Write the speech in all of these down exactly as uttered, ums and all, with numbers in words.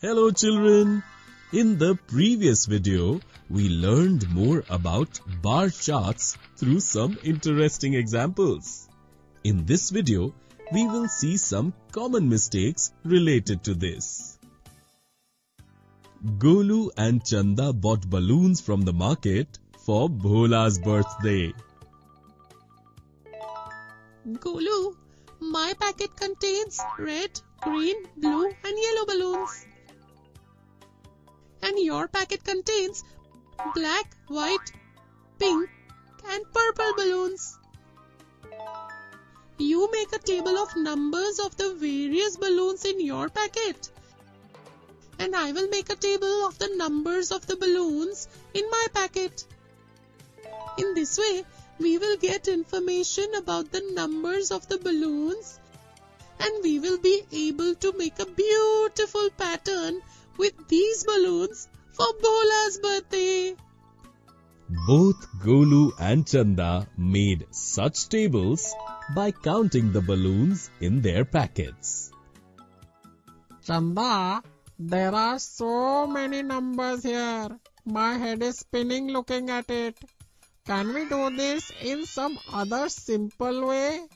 Hello children! In the previous video, we learned more about bar charts through some interesting examples. In this video, we will see some common mistakes related to this. Golu and Chanda bought balloons from the market for Bhola's birthday. Golu, my packet contains red, green, blue and yellow balloons. And your packet contains black, white, pink and purple balloons. You make a table of numbers of the various balloons in your packet. And I will make a table of the numbers of the balloons in my packet. In this way, we will get information about the numbers of the balloons and we will be able to make a beautiful pattern with these balloons for Bhola's birthday. Both Golu and Chanda made such tables by counting the balloons in their packets. Chanda, there are so many numbers here. My head is spinning looking at it. Can we do this in some other simple way?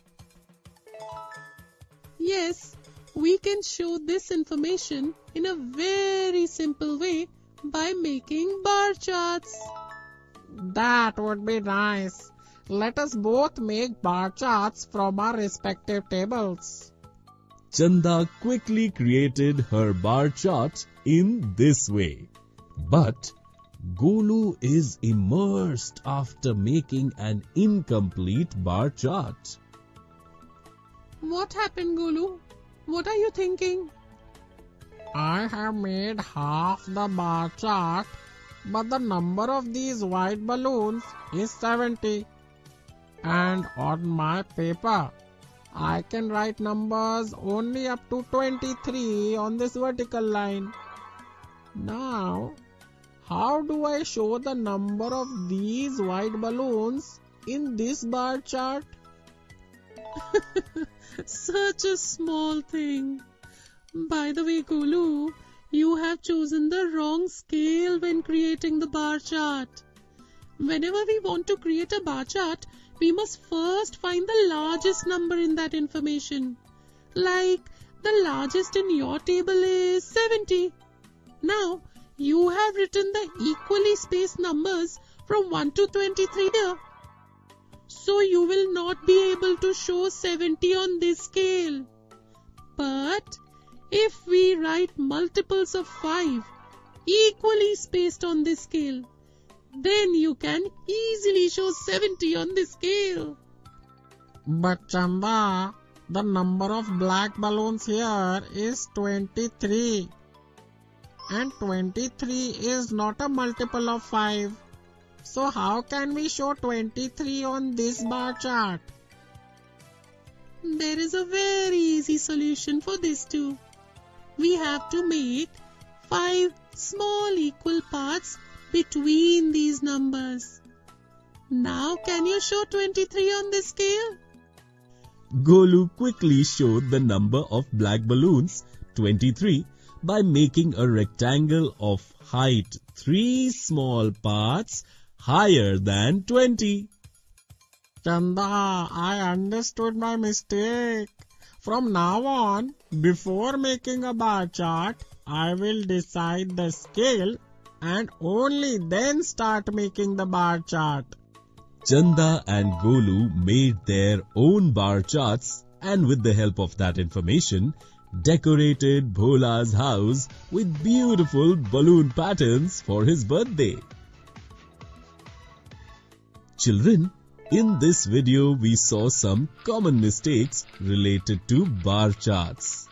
Yes, we can show this information in a very simple way by making bar charts. That would be nice. Let us both make bar charts from our respective tables. Chanda quickly created her bar chart in this way. But Golu is immersed after making an incomplete bar chart. What happened, Golu? What are you thinking? I have made half the bar chart, but the number of these white balloons is seventy. And on my paper, I can write numbers only up to twenty-three on this vertical line. Now, how do I show the number of these white balloons in this bar chart? Such a small thing. By the way, Golu, you have chosen the wrong scale when creating the bar chart. Whenever we want to create a bar chart, we must first find the largest number in that information. Like, the largest in your table is seventy. Now, you have written the equally spaced numbers from one to twenty-three here. So you will not be able to show seventy on this scale. But, if we write multiples of five equally spaced on this scale, then you can easily show seventy on this scale. But Chanda, the number of black balloons here is twenty-three. And twenty-three is not a multiple of five. So how can we show twenty-three on this bar chart? There is a very easy solution for this too. We have to make five small equal parts between these numbers. Now can you show twenty-three on this scale? Golu quickly showed the number of black balloons, twenty-three, by making a rectangle of height three small parts higher than twenty. Chanda, I understood my mistake. From now on, before making a bar chart, I will decide the scale and only then start making the bar chart. Chanda and Golu made their own bar charts and with the help of that information, decorated Bhola's house with beautiful balloon patterns for his birthday. Children, in this video we saw some common mistakes related to bar charts.